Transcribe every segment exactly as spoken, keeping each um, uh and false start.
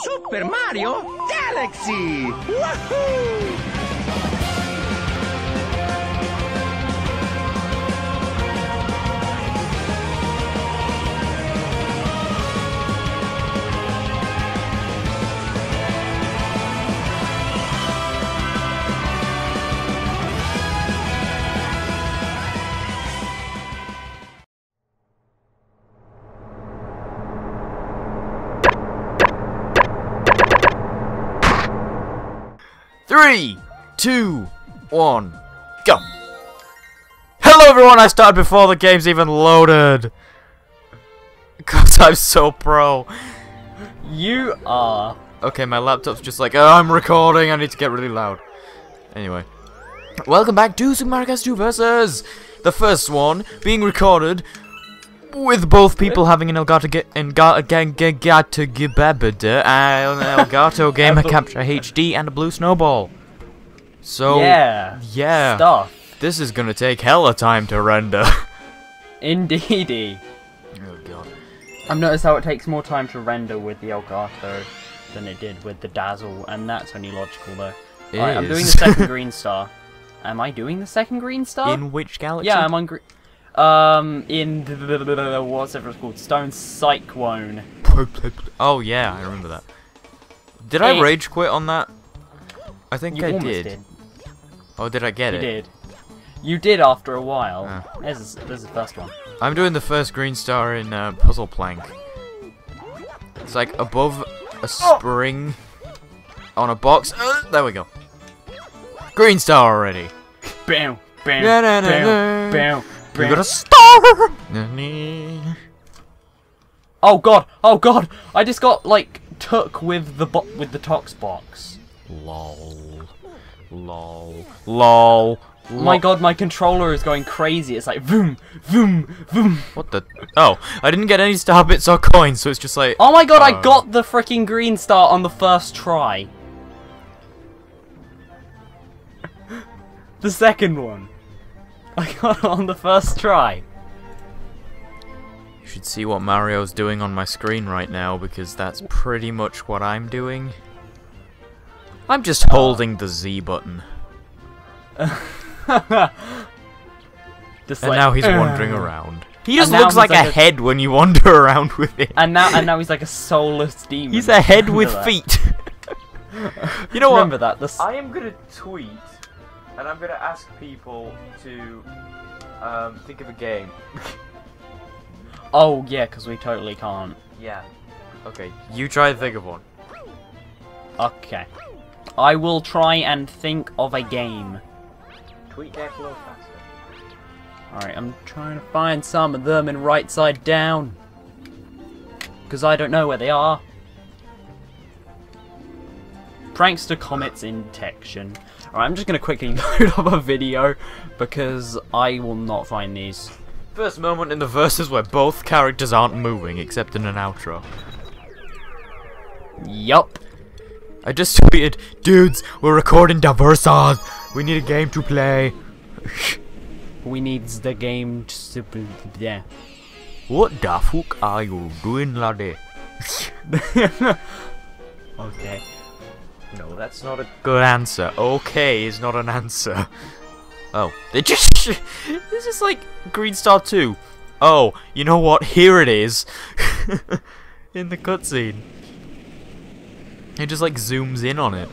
Super Mario Galaxy! Woohoo! Three, two, one, go! Hello everyone, I started before the game's even loaded! God, I'm so pro! You are... Okay, my laptop's just like, oh, I'm recording, I need to get really loud. Anyway. Welcome back to Super Mario Galaxy two versus... The first one, being recorded... With both people having an Elgato get and Elgato an Elgato gamer capture H D and a Blue Snowball. So yeah, yeah, stuff. This is gonna take hella time to render. Indeedy. Oh god. I've noticed how it takes more time to render with the Elgato than it did with the Dazzle, and that's only logical though. It right, is. I'm doing the second green star. Am I doing the second green star? In which galaxy? Yeah, I'm on green. Um, in the, what's it called? Stone Cyclone. Oh yeah, I remember that. Did I rage quit on that? I think you I did. did. Oh, did I get you it? You did. You did after a while. Ah. There's, there's the first one. I'm doing the first green star in uh, Puzzle Plank. It's like above a spring oh. on a box. Uh, there we go. Green star already. Bam, bam, da, da, da, bam, da. bam. We got a star! Oh god! Oh god! I just got like took with the bo with the tox box. Lol. Lol. Lol. Lol. My god! My controller is going crazy. It's like boom, boom, boom. What the? Oh! I didn't get any star bits or coins, so it's just like. Oh my god! Oh. I got the freaking green star on the first try. The second one. I got it on the first try. You should see what Mario's doing on my screen right now, because that's pretty much what I'm doing. I'm just holding the Z button. just and like, now he's wandering uh, around. He just looks like, like a, a head when you wander around with it. And now, and now he's like a soulless demon. He's a head with feet. You know what? Remember that. The I am gonna tweet. And I'm gonna ask people to um, think of a game. Oh yeah, because we totally can't. Yeah. Okay, you try and think of one. Okay. I will try and think of a game. Tweet deck a little faster. Alright, I'm trying to find some of them in right side down. Because I don't know where they are. Prankster Comets Intection. Alright, I'm just going to quickly load up a video, because I will not find these. First moment in the verses where both characters aren't moving, except in an outro. Yup. I just tweeted, dudes, we're recording Diversas! We need a game to play! We need the game to play. Yeah. What the fuck are you doing, laddie? Okay. No, that's not a good answer. Okay is not an answer. Oh, they just... This is like Green Star two. Oh, you know what? Here it is. In the cutscene. It just like zooms in on it.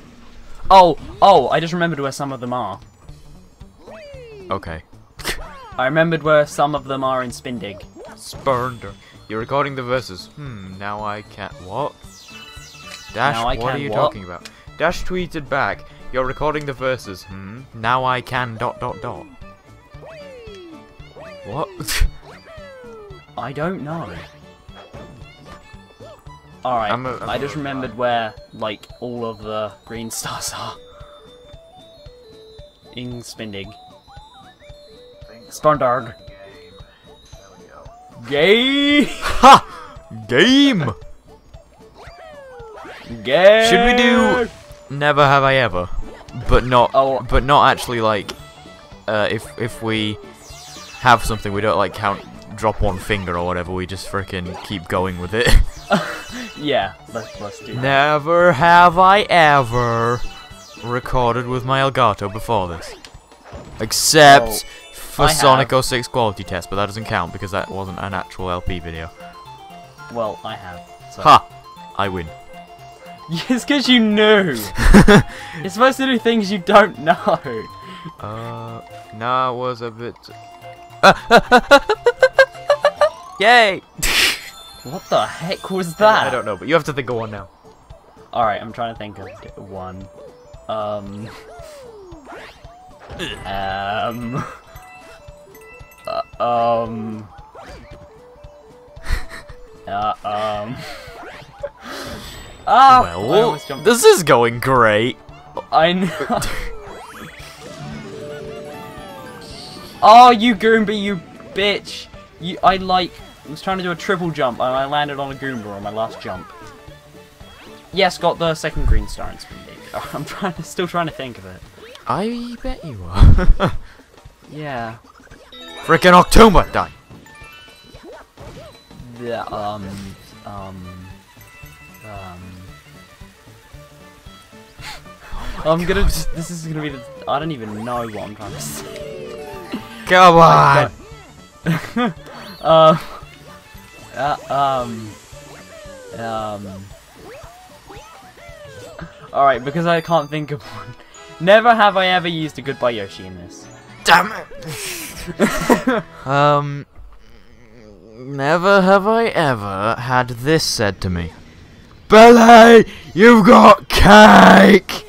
Oh, oh, I just remembered where some of them are. Okay. I remembered where some of them are in Spindig. Spurnder. You're recording the verses. Hmm, now I can't... What? Dash, now I what can, are you what? talking about? Dash tweeted back, you're recording the verses, hmm? Now I can dot dot dot. What? I don't know. Alright, I'm a, I'm I just remembered guy. where, like, all of the green stars are. In Spindig. Spondarg. Game! Ha! Game! Game. Should we do Never Have I Ever, but not, oh. but not actually like, uh, if if we have something we don't like count, drop one finger or whatever, we just frickin' keep going with it. yeah, let's let's do that. Never have I ever recorded with my Elgato before this, except oh, for Sonic oh six quality test, but that doesn't count because that wasn't an actual L P video. Well, I have. So. Ha! I win. It's because you knew. You're supposed to do things you don't know. Uh, nah, it was a bit. Yay! What the heck was that? I don't know, but you have to think of one now. Alright, I'm trying to think of one. Um. um. Uh, um. Uh, um. Ah! Well, I this is going great. I know. Oh, you Goomba, you bitch! You, I like. I was trying to do a triple jump, and I landed on a Goomba on my last jump. Yes, got the second green star in Spin League. I'm trying to, still trying to think of it. I bet you are. Yeah. Frickin' October, die. The um um um. Oh I'm God. gonna. This is gonna be. The, I don't even know what I'm trying to say. Come on. uh, uh, um. Um. Alright, because I can't think of one. Never have I ever used a Goodbye Yoshi in this. Damn it! um. Never have I ever had this said to me. Billy, you've got cake!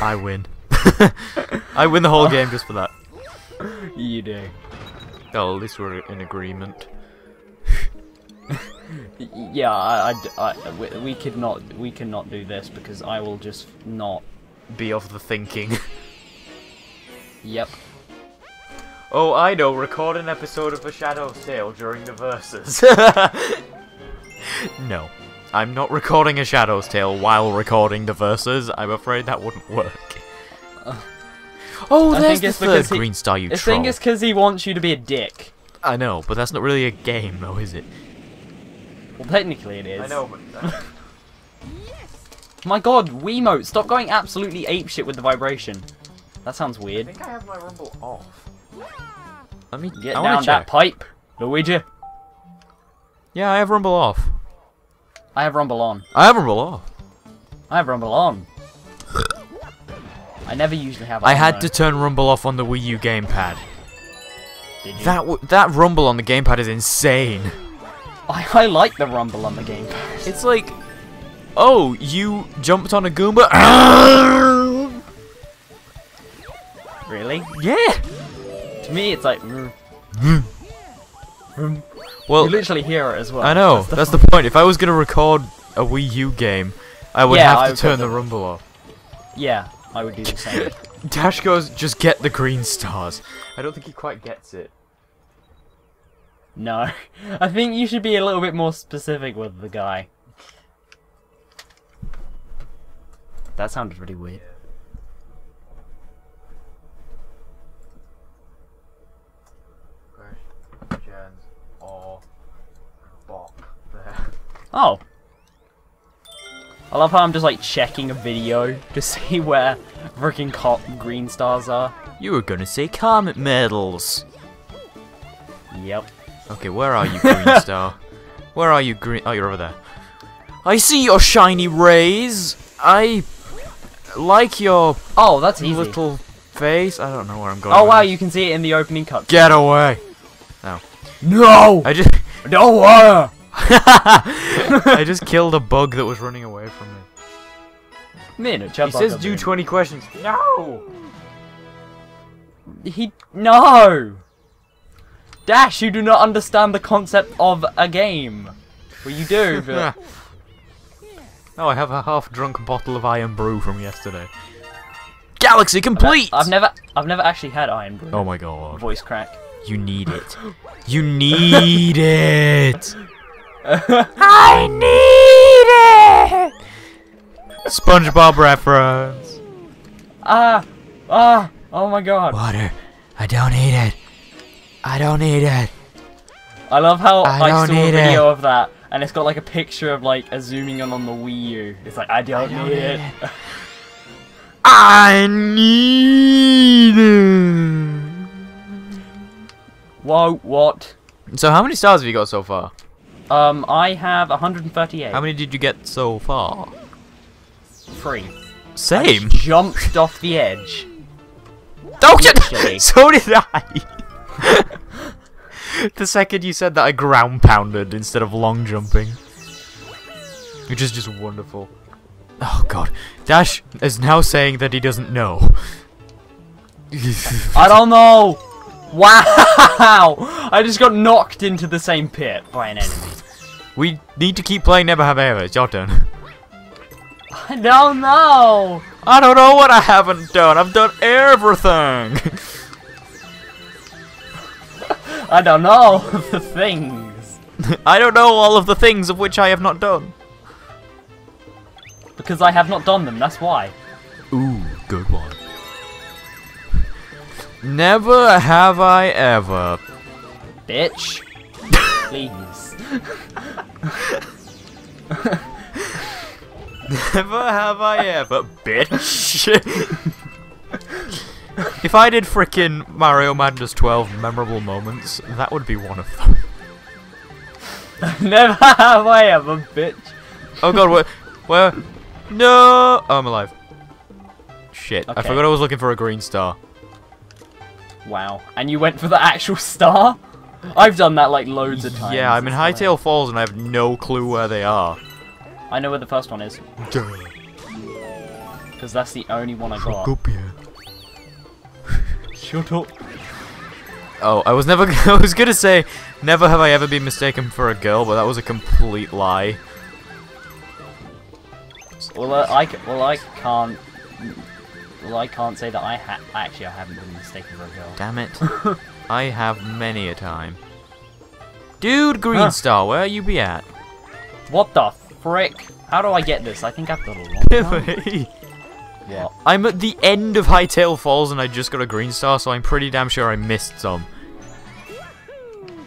I win. I win the whole game just for that. You do. Oh, at least we're in agreement. Yeah, I, I, I, we could not, we cannot do this because I will just not be of the thinking. Yep. Oh, I know. Record an episode of a Shadow Sale during the verses. No, I'm not recording a Shadow's Tale while recording the verses. I'm afraid that wouldn't work. Uh, oh, I there's think it's the third green star, you troll. I think it's because he wants you to be a dick. I know, but that's not really a game, though, is it? Well, technically it is. I know, but... Uh... Yes. My God, Wiimote, stop going absolutely apeshit with the vibration. That sounds weird. I think I have my rumble off. Let me get I down that pipe, Luigi. Yeah, I have rumble off. I have rumble on. I have rumble off. I have rumble on. I never usually have. I had to turn rumble off on the Wii U gamepad. Did you? That w that rumble on the gamepad is insane. I I like the rumble on the gamepad. It's like, oh, you jumped on a Goomba. Really? Yeah! To me, it's like... Mm. Mm. Mm. Well, you literally hear it as well. I know, that's the, that's the point. If I was going to record a Wii U game, I would yeah, have to would turn the, the rumble off. Yeah, I would do the same. Dash goes, just get the green stars. I don't think he quite gets it. No. I think you should be a little bit more specific with the guy. That sounded really weird. Oh. I love how I'm just like checking a video to see where freaking cop green stars are. You were gonna say Comet Medals. Yep. Okay, where are you, green star? Where are you, green? Oh, you're over there. I see your shiny rays. I like your oh, that's easy. Little face. I don't know where I'm going. Oh wow, this. You can see it in the opening cut. Get away! No. No! I just no water. I just killed a bug that was running away from me. Man, a he says do twenty questions. No! He... No! Dash, you do not understand the concept of a game. Well, you do, but... Oh, I have a half-drunk bottle of Iron Brew from yesterday. Galaxy complete! I've never, I've never actually had Iron Brew. Oh my God. Voice crack. You need it. You need it! I need it! SpongeBob reference. Ah! Ah! Oh my God. Water. I don't need it. I don't need it. I love how I, I saw a video it. of that, and it's got like a picture of like a zooming in on the Wii U. It's like, I don't, I don't need, need it. it. I need it. Whoa, what? So how many stars have you got so far? Um, I have one hundred thirty-eight. How many did you get so far? Three. Same. I jumped off the edge. Oh, shit! So did I. The second you said that, I ground pounded instead of long jumping, which is just wonderful. Oh god, Dash is now saying that he doesn't know. I don't know. Wow! I just got knocked into the same pit by an enemy. We need to keep playing Never Have I Ever. It's your turn. I don't know. I don't know what I haven't done. I've done everything. I don't know the things. I don't know all of the things of which I have not done. Because I have not done them, that's why. Ooh, good one. Never have I ever. Bitch. Please. Never have I ever, bitch. If I did frickin' Mario Madness twelve memorable moments, that would be one of them. Never have I ever, bitch. Oh god, where? Where? No! Oh, I'm alive. Shit, okay. I forgot I was looking for a green star. Wow. And you went for the actual star? I've done that like loads of times. Yeah, I'm in Hightail Falls and I have no clue where they are. I know where the first one is. Because that's the only one I got. Shut up. Oh, I was never. I was gonna say, never have I ever been mistaken for a girl, but that was a complete lie. Well, uh, I well I can't. Well, I can't say that I ha actually I haven't been mistaken for a girl. Damn it! I have many a time. Dude, Green huh. Star, where you be at? What the frick? How do I get this? I think I've got a lot. What? I'm at the end of Hightail Falls and I just got a green star, so I'm pretty damn sure I missed some.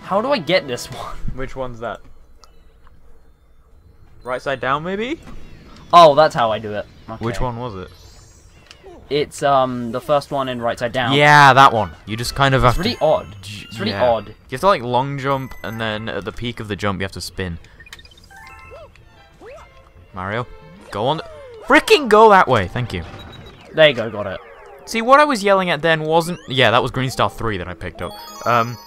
How do I get this one? Which one's that? Right side down, maybe? Oh, that's how I do it. Okay. Which one was it? It's um the first one in right side down. Yeah, that one. You just kind of have to... It's really odd. It's really odd. You have to like long jump, and then at the peak of the jump you have to spin. Mario, go on... Frickin' go that way, thank you. There you go, got it. See, what I was yelling at then wasn't... Yeah, that was Green Star three that I picked up. Um,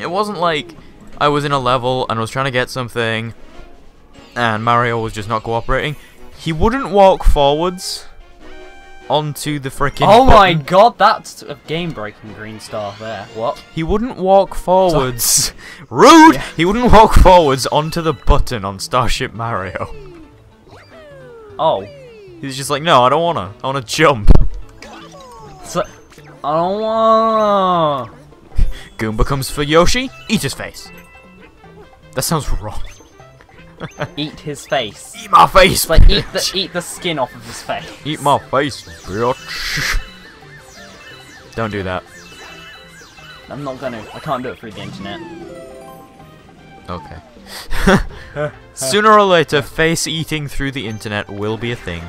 it wasn't like I was in a level and I was trying to get something and Mario was just not cooperating. He wouldn't walk forwards onto the frickin' Oh button. My god, that's a game-breaking Green Star there. What? He wouldn't walk forwards. Rude! Yeah. He wouldn't walk forwards onto the button on Starship Mario. Oh. He's just like, no, I don't wanna. I wanna jump. So, I don't wanna. Goomba comes for Yoshi. Eat his face. That sounds wrong. Eat his face. Eat my face, like, eat the, eat the skin off of his face. Eat my face, bitch. Don't do that. I'm not gonna. I can't do it through the internet. Okay. Sooner or later, face eating through the internet will be a thing.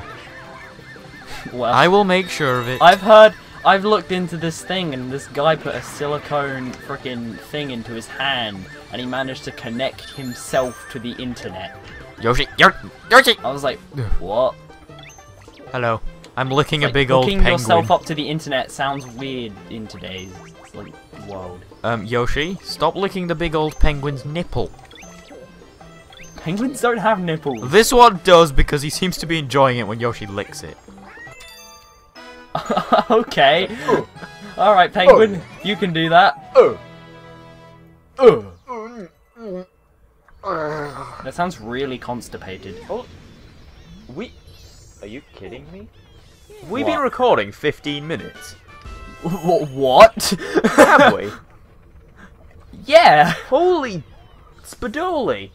Well, I will make sure of it. I've heard, I've looked into this thing, and this guy put a silicone frickin' thing into his hand, and he managed to connect himself to the internet. Yoshi, Yoshi! I was like, what? Hello. I'm licking like a big old penguin. Hooking yourself up to the internet sounds weird in today's like world. Um, Yoshi, stop licking the big old penguin's nipple. Penguins don't have nipples. This one does because he seems to be enjoying it when Yoshi licks it. Okay. Oh. All right, penguin, oh. You can do that. Oh. Oh. That sounds really constipated. Oh. We? Are you kidding me? We've been recording fifteen minutes. What? Have we? Yeah. Holy spadoli.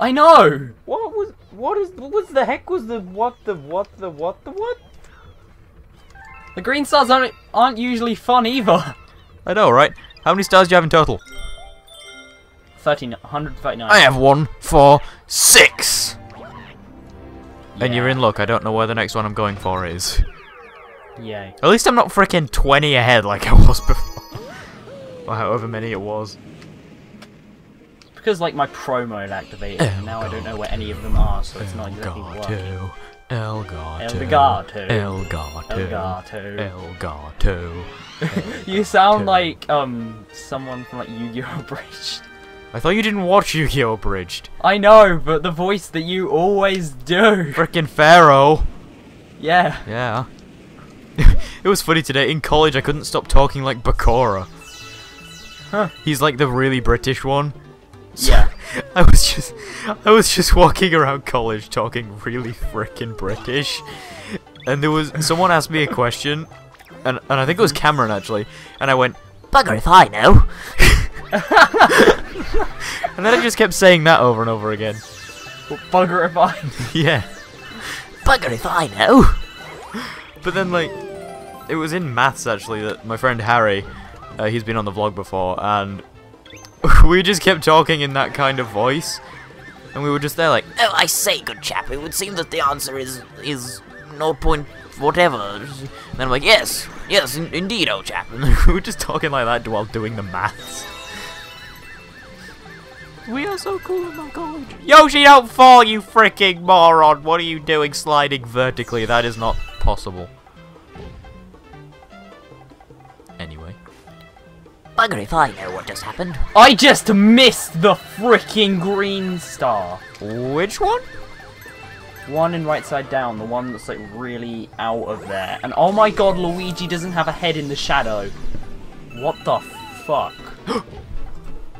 I know. What was? What is? What was the heck? Was the what? The what? The what? The what? The green stars aren't aren't usually fun either. I know, right? How many stars do you have in total? thirteen, one thirty-nine. I have one, four, six! Yeah. And you're in luck, I don't know where the next one I'm going for is. Yay. At least I'm not freaking twenty ahead like I was before. Or however many it was. It's because like my pro mode activated, El and now God. I don't know where any of them are, so it's not exactly working. Elgato. Elgato. Elgato. Elgato. Elgato. You sound like um someone from like Yu-Gi-Oh Abridged. I thought you didn't watch Yu-Gi-Oh Abridged. I know, but the voice that you always do. Frickin' Pharaoh. Yeah. Yeah. It was funny today. In college, I couldn't stop talking like Bakura. Huh. He's like the really British one. So yeah. I was just, I was just walking around college talking really frickin' British, and there was someone asked me a question, and and I think it was Cameron actually, and I went, "Bugger if I know," and then I just kept saying that over and over again. Well, bugger if I. Yeah. Bugger if I know. But then like, it was in maths actually that my friend Harry, uh, he's been on the vlog before, and we just kept talking in that kind of voice, and we were just there like, "Oh, I say, good chap, it would seem that the answer is is no point whatever." And I'm like, "Yes, yes, in indeed, old chap." And we were just talking like that while doing the maths. We are so cool in my college. Yoshi, don't fall, you freaking moron! What are you doing sliding vertically? That is not possible. Anyway. Bugger if I know what just happened. I just missed the freaking green star. Which one? One in right side down, the one that's like really out of there. And oh my god, Luigi doesn't have a head in the shadow. What the fuck?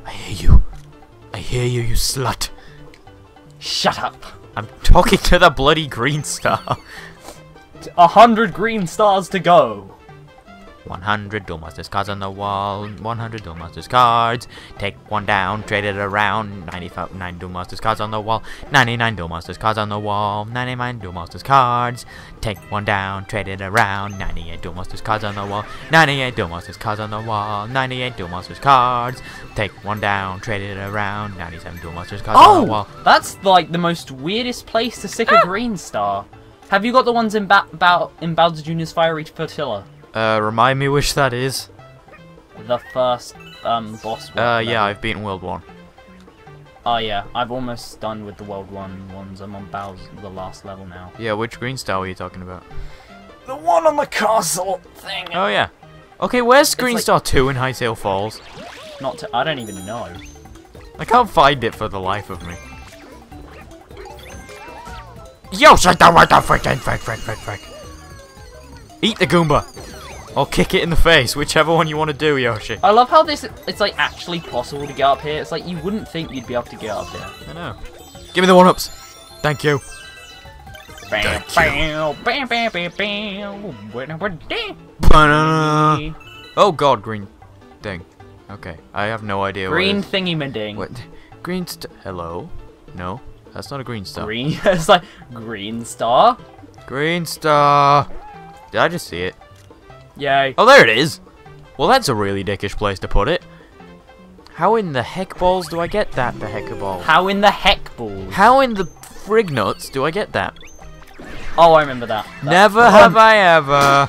I hear you. I hear you, you slut. Shut up. I'm talking to the bloody green star. A hundred green stars to go. one hundred Duelmasters cards on the wall, one hundred Duelmasters cards, take one down, trade it around, ninety-five, nine Duelmasters cards on the wall, ninety-nine Duelmasters cards on the wall, ninety-nine Duelmasters cards, take one down, trade it around, ninety-eight Duelmasters cards on the wall, ninety-eight Duelmasters cards on the wall, ninety-eight Duelmasters cards, take one down, trade it around, ninety-seven Duelmasters cards oh, on the wall. That's like the most weirdest place to stick ah. a green star. Have you got the ones in, ba ba in Bowser Junior's Fiery Flotilla? Uh, remind me which that is. The first, um, boss one. Uh, yeah, I've beaten World one. Oh, yeah, I've almost done with the World one ones. I'm on Bowser, the last level now. Yeah, which green star were you talking about? The one on the castle thing! Oh, yeah. Okay, where's Green like... Star two in Hightail Falls? Not to... I don't even know. I can't find it for the life of me. Yo, shut down right now, frick, frick, frick, frick. Eat the Goomba! Or kick it in the face, whichever one you want to do, Yoshi. I love how this, it's like actually possible to get up here. It's like you wouldn't think you'd be able to get up here. I know. Give me the one-ups. Thank you. Thank you. Oh god, green thing. Okay, I have no idea what Green thingy-ma-ding. What? Green st- Hello? No, that's not a green star. Green? It's like, green star? Green star. Did I just see it? Yay. Oh, there it is! Well, that's a really dickish place to put it. How in the heck balls do I get that, the heck ball? How in the heck balls? How in the frig nuts do I get that? Oh, I remember that. that. Never um, have I ever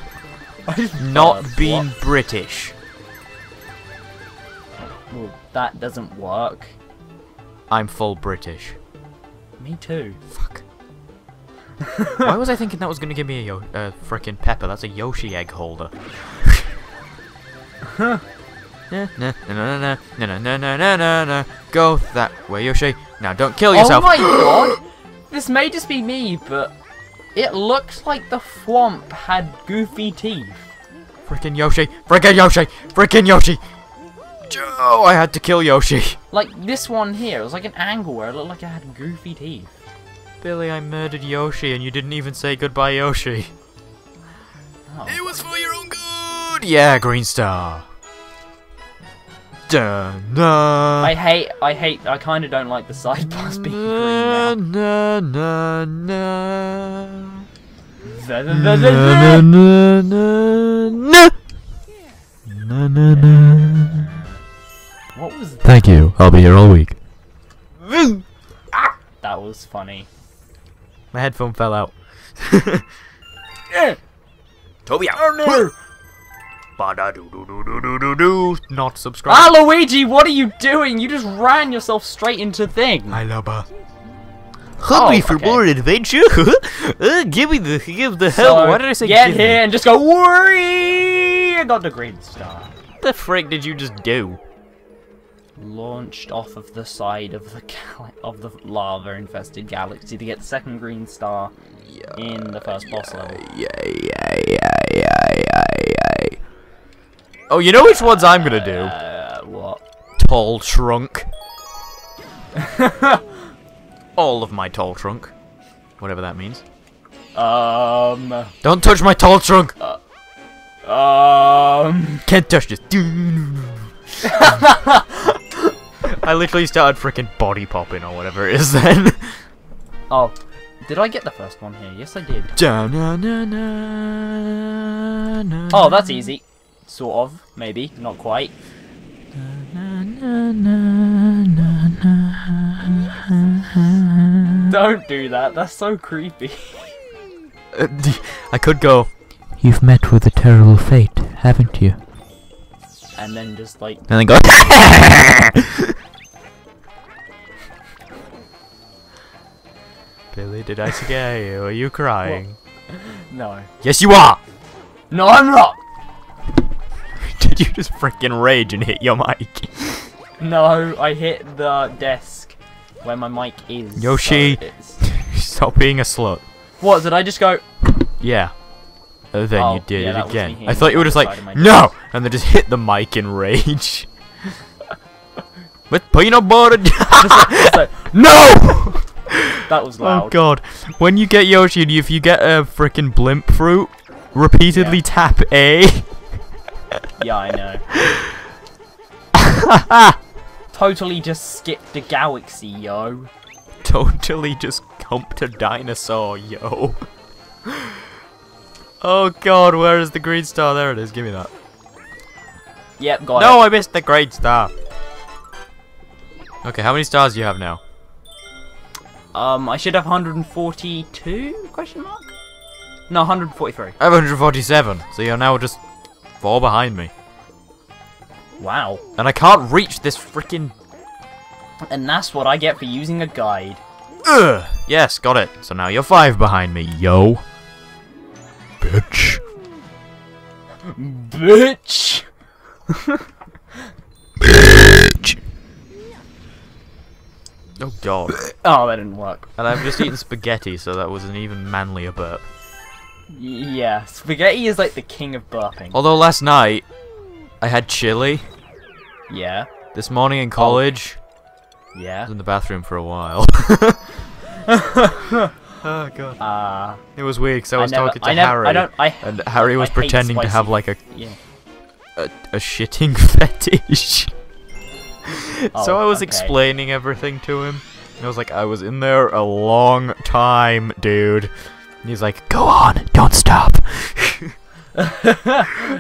not God, been what? British. Well, that doesn't work. I'm full British. Me too. Fuck. Why was I thinking that was going to give me a yo uh, frickin' pepper? That's a Yoshi egg holder. Huh. No, no, no, no, no, no, no, no, no, no. Go that way, Yoshi. Now, don't kill yourself. Oh my god! This may just be me, but it looks like the Fwomp had goofy teeth. Frickin' Yoshi! Frickin' Yoshi! Frickin' Yoshi! Oh, I had to kill Yoshi. Like this one here, it was like an angle where it looked like it had goofy teeth. Billy, I murdered Yoshi and you didn't even say goodbye, Yoshi. Oh. It was for your own good! Yeah, green star. Dun, nah. I hate, I hate, I kind of don't like the side pass being nah, green now. Nah, nah, nah. Da, da, da, da, da. Nah, nah, nah, nah, nah. Yeah. Nah, nah, nah. What was that? Thank you. I'll be here all week. Ah, that was funny. My headphone fell out. Yeah. Toby out. Oh, no. Not subscribe. Ah, Luigi, what are you doing? You just ran yourself straight into thing. I love her. Hungry oh, for okay. more adventure? uh, give me the give the hell. So, what did I say? Get give here me? And just go. Worry! I got the green star. What the frick did you just do? Launched off of the side of the gal of the lava-infested galaxy to get the second green star yeah, in the first yeah, boss level. Yeah, yeah, yeah, yeah, yeah, yeah. Oh, you know which ones I'm gonna do? Uh, what? Tall trunk. All of my tall trunk, whatever that means. Um. Don't touch my tall trunk. Uh, um. Can't touch this. I literally started freaking body popping or whatever it is then. Oh, did I get the first one here? Yes, I did. Da, na, na, na, na, oh, that's easy. Sort of, maybe, not quite. Na, na, na, na, na. Don't do that. That's so creepy. uh, I could go. You've met with a terrible fate, haven't you? And then just like. And then go. Billy, did I scare you? Are you crying? What? No. Yes, you are! No, I'm not! Did you just freaking rage and hit your mic? No, I hit the desk where my mic is. Yoshi! So stop being a slut. What, did I just go. Yeah. And then oh, you did yeah, it again. I thought you were just like, no! And they just hit the mic in rage. With peanut butter. just like, just like, no! That was loud. Oh god. When you get Yoshi, and if you get a freaking blimp fruit, repeatedly yeah. tap A. Yeah, I know. Totally just skipped the galaxy, yo. Totally just humped a dinosaur, yo. Oh god, where is the green star? There it is, give me that. Yep, got it. No, I missed the green star. Okay, how many stars do you have now? Um, I should have one hundred forty-two, question mark? No, one hundred forty-three. I have one hundred forty-seven, so you're now just four behind me. Wow. And I can't reach this freaking. And that's what I get for using a guide. Ugh! Yes, got it. So now you're five behind me, yo. Bitch. Bitch. Bitch. Oh god. Oh, that didn't work. And I've just eaten spaghetti, so that was an even manlier burp. Yeah, spaghetti is like the king of burping. Although last night I had chili. Yeah. This morning in college. Oh. Yeah. I was in the bathroom for a while. Oh god. Uh, it was weird because I was I never, talking to I never, Harry, I don't, I, and Harry was I pretending to have like a yeah. a, a shitting fetish. Oh, so I was okay. explaining everything to him. And I was like, I was in there a long time, dude. And he's like, go on, don't stop.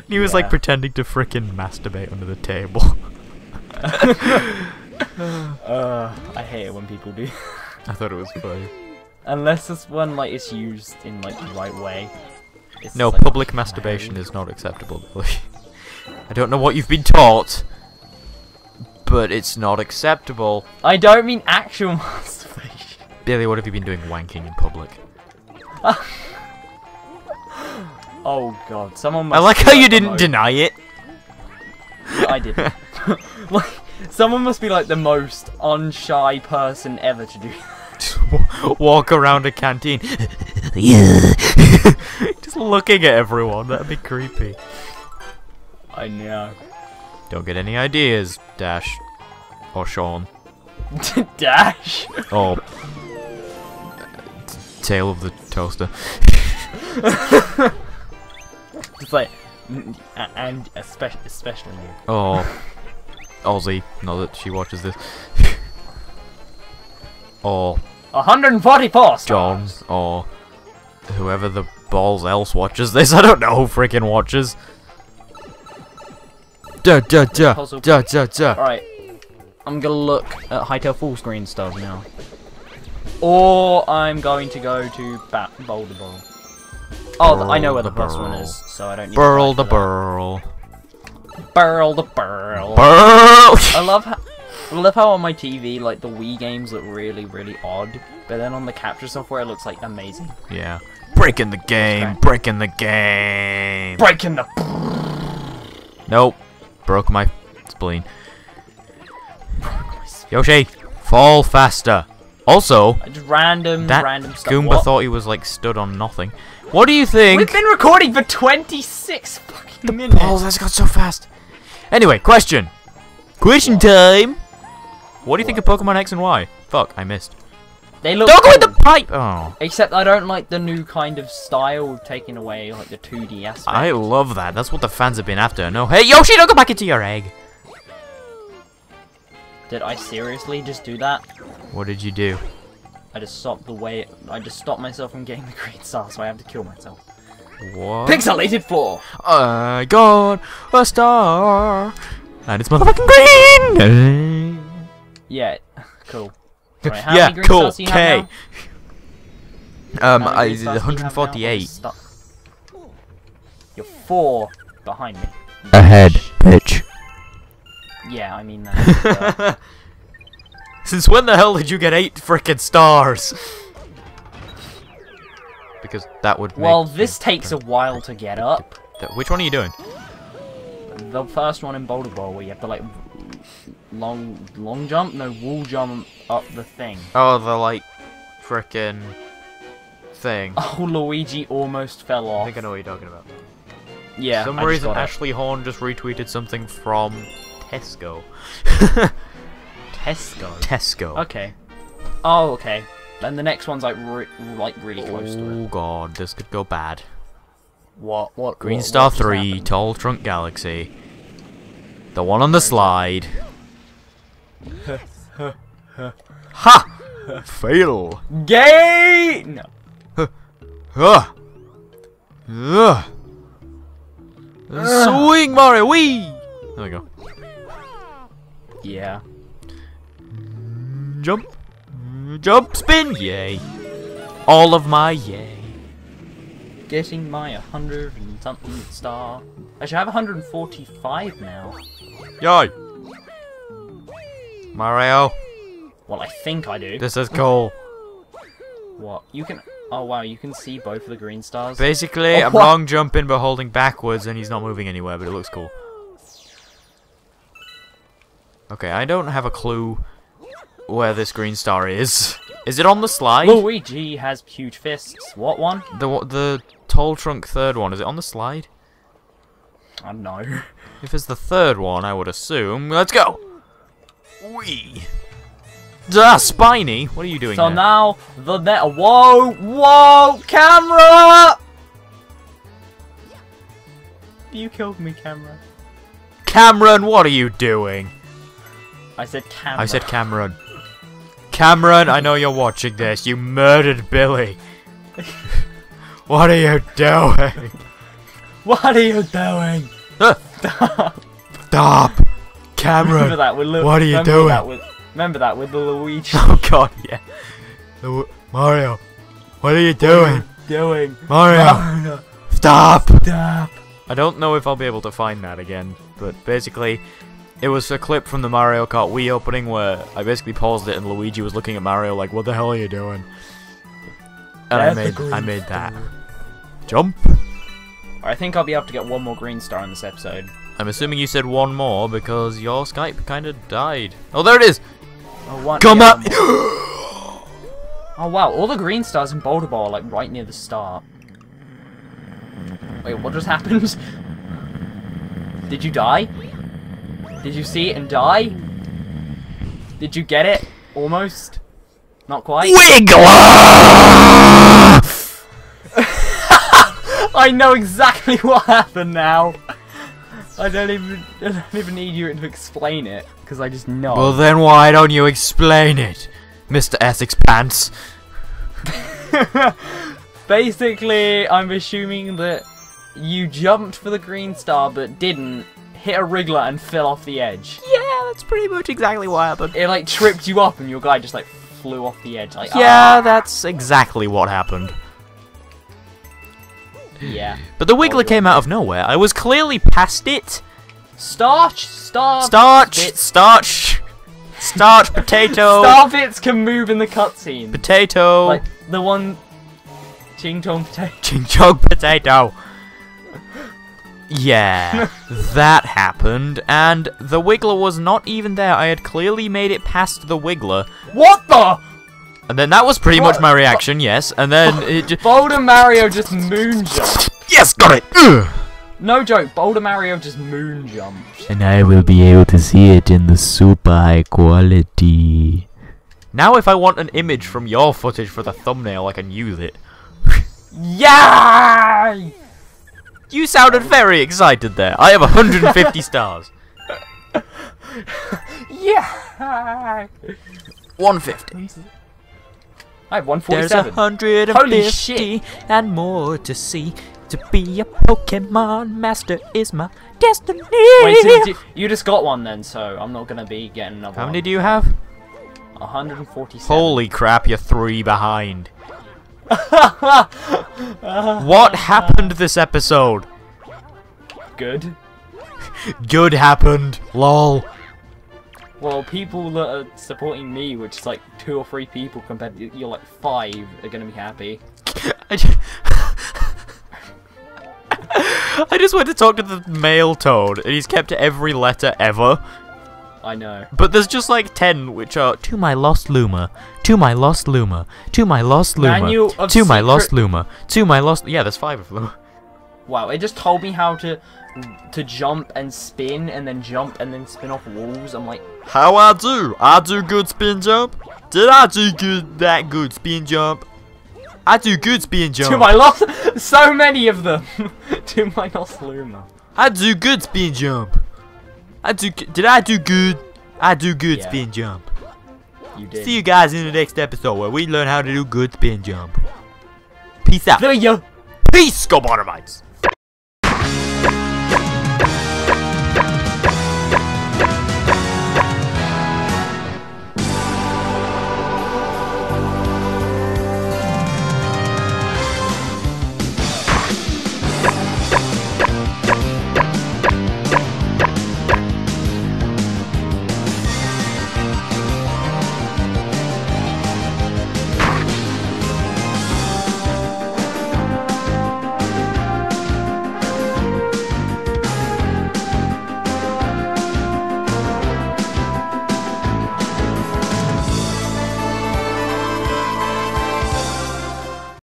He was yeah. like pretending to frickin' masturbate under the table. uh, I hate it when people do. I thought it was funny. Unless this one like is used in like the right way. It's no, just, like, public masturbation made. Is not acceptable. I don't know what you've been taught, but it's not acceptable. I don't mean actual masturbation. Billy, what have you been doing wanking in public? Oh god, someone must. I like how you didn't most... deny it. Yeah, I didn't. Like, someone must be like the most unshy person ever to do that. Walk around a canteen. Just looking at everyone, that'd be creepy. I know. Don't get any ideas, Dash. Or Sean. Dash? Oh. Tail of the toaster. Just like, and especially, especially you. Oh. Ozzy, not that she watches this. Or one hundred forty-four John, or whoever the balls else watches this. I don't know who freaking watches. Da da da da da da. All right, I'm gonna look at Hytale full screen stuff now. Or I'm going to go to Bat Boulder Ball. Oh, burl I know where the, the plus burl. one is, so I don't need burl to. Burl the burl. Burl the burl. Burl! I love how I love how on my T V, like, the Wii games look really, really odd, but then on the capture software it looks, like, amazing. Yeah. Breaking the game! Breaking the game! Breaking the... Nope. Broke my spleen. Broke my spleen. Yoshi! Fall faster! Also... Just random, that random stuff. Goomba what? thought he was, like, stood on nothing. What do you think? We've been recording for twenty-six fucking the minutes! Oh, that's got so fast! Anyway, question! Question what? time! What do you what? think of Pokemon X and Y? Fuck, I missed. They look. Don't go in the pipe! Oh. Except I don't like the new kind of style taking away like the two D aspect. I love that. That's what the fans have been after. No, hey Yoshi, don't go back into your egg. Did I seriously just do that? What did you do? I just stopped the way. I just stopped myself from getting the green star, so I have to kill myself. What? Pixelated floor. I got a star, and it's motherfucking green. Yeah, cool. Right, how yeah, many green cool. Stars do you have now? Um, I did one forty-eight. You You're four behind me. Ahead, bitch. Yeah, I mean that. But... Since when the hell did you get eight frickin' stars? Because that would. Make well, this takes a while to get up. Which one are you doing? The first one in Boulder Bowl, where you have to like. Long, long jump? No, wall jump up the thing. Oh, the like, frickin' thing. Oh, Luigi almost fell off. I think I know what you're talking about. Yeah. For some I reason, Ashley it. Horn just retweeted something from Tesco. Tesco. Tesco. Okay. Oh, okay. Then the next one's like, re like really close oh, to it. Oh god, this could go bad. What? What? Green what, Star what three, happened? Tall Trunk Galaxy. The one on the slide. Ha! Fail! Gay! No. Swing Mario Wii! There we go. Yeah. Jump! Jump! Spin! Yay! All of my yay. Getting my hundred and something star. I should have one forty-five now. Yay! Mario. Well, I think I do. This is cool. What? You can... Oh, wow, you can see both of the green stars? Basically, oh, I'm long jumping but holding backwards and he's not moving anywhere, but it looks cool. Okay, I don't have a clue where this green star is. Is it on the slide? Luigi has huge fists. What one? The the tall trunk third one. Is it on the slide? I don't know. If it's the third one, I would assume. Let's go! Wee. Ah, Spiny! What are you doing So there? now, the net. Whoa! Whoa! Camera! You killed me, camera. Cameron, what are you doing? I said Cameron. I said Cameron. Cameron, I know you're watching this. You murdered Billy. What are you doing? What are you doing? Stop! Stop! Cameron, remember that with what are you remember doing? That with, remember that with the Luigi. Oh god, yeah. Lu Mario, what are you doing? What are you doing? Mario, Mario. Stop. Stop! I don't know if I'll be able to find that again, but basically, it was a clip from the Mario Kart Wii opening where I basically paused it and Luigi was looking at Mario like, what the hell are you doing? And I made, I made that. Jump! I think I'll be able to get one more green star in this episode. I'm assuming you said one more because your Skype kind of died. Oh, there it is! Oh, one, Come yeah, up! Oh, wow. All the green stars in Boulder Ball are, like, right near the start. Wait, what just happened? Did you die? Did you see it and die? Did you get it? Almost? Not quite? Wiggler! I know exactly what happened now. I don't even I don't even need you to explain it, because I just know. Well then why don't you explain it, Mister Essex Pants? Basically, I'm assuming that you jumped for the green star but didn't, hit a wriggler and fell off the edge. Yeah, that's pretty much exactly what happened. It like tripped you up and your guy just like flew off the edge. Like, yeah, ah. That's exactly what happened. Yeah. But the Wiggler came out of nowhere. I was clearly past it. Starch, starch, starch, bits. starch, starch, potato. Star bits can move in the cutscene. Potato. Like the one. Ching chong potato. Ching chong potato. Yeah, that happened, and the Wiggler was not even there. I had clearly made it past the Wiggler. What the? And then that was pretty what? much my reaction, yes. And then it just. Boulder Mario just moon jumped. Yes, got it! Ugh. No joke, Boulder Mario just moon jumped. And I will be able to see it in the super high quality. Now, if I want an image from your footage for the thumbnail, I can use it. Yay! You sounded very excited there. I have one hundred fifty stars. Yeah. one fifty. I have one forty-seven. There's one hundred fifty. Holy shit. And more to see. To be a Pokemon master is my destiny. Wait, so you, you just got one then, so I'm not gonna be getting another. How many one. do you have? one hundred forty-seven. Holy crap! You're three behind. What happened this episode? Good. Good happened. Lol. Well, people that are supporting me, which is like two or three people compared to you're like five, are gonna be happy. I, just I just went to talk to the male toad, and he's kept every letter ever. I know. But there's just like ten which are to my lost Luma, to my lost Luma, to my lost Luma, Manual of to my lost Luma, to my lost. Yeah, there's five of them. Wow, it just told me how to to jump and spin and then jump and then spin off walls. I'm like, how I do? I do good spin jump. Did I do good that good spin jump? I do good spin jump. To my lost, so many of them. To my lost Luma. I do good spin jump. I do, did I do good? I do good yeah. spin jump. You did. See you guys in the next episode where we learn how to do good spin jump. Peace out. Peace, Scobotomites.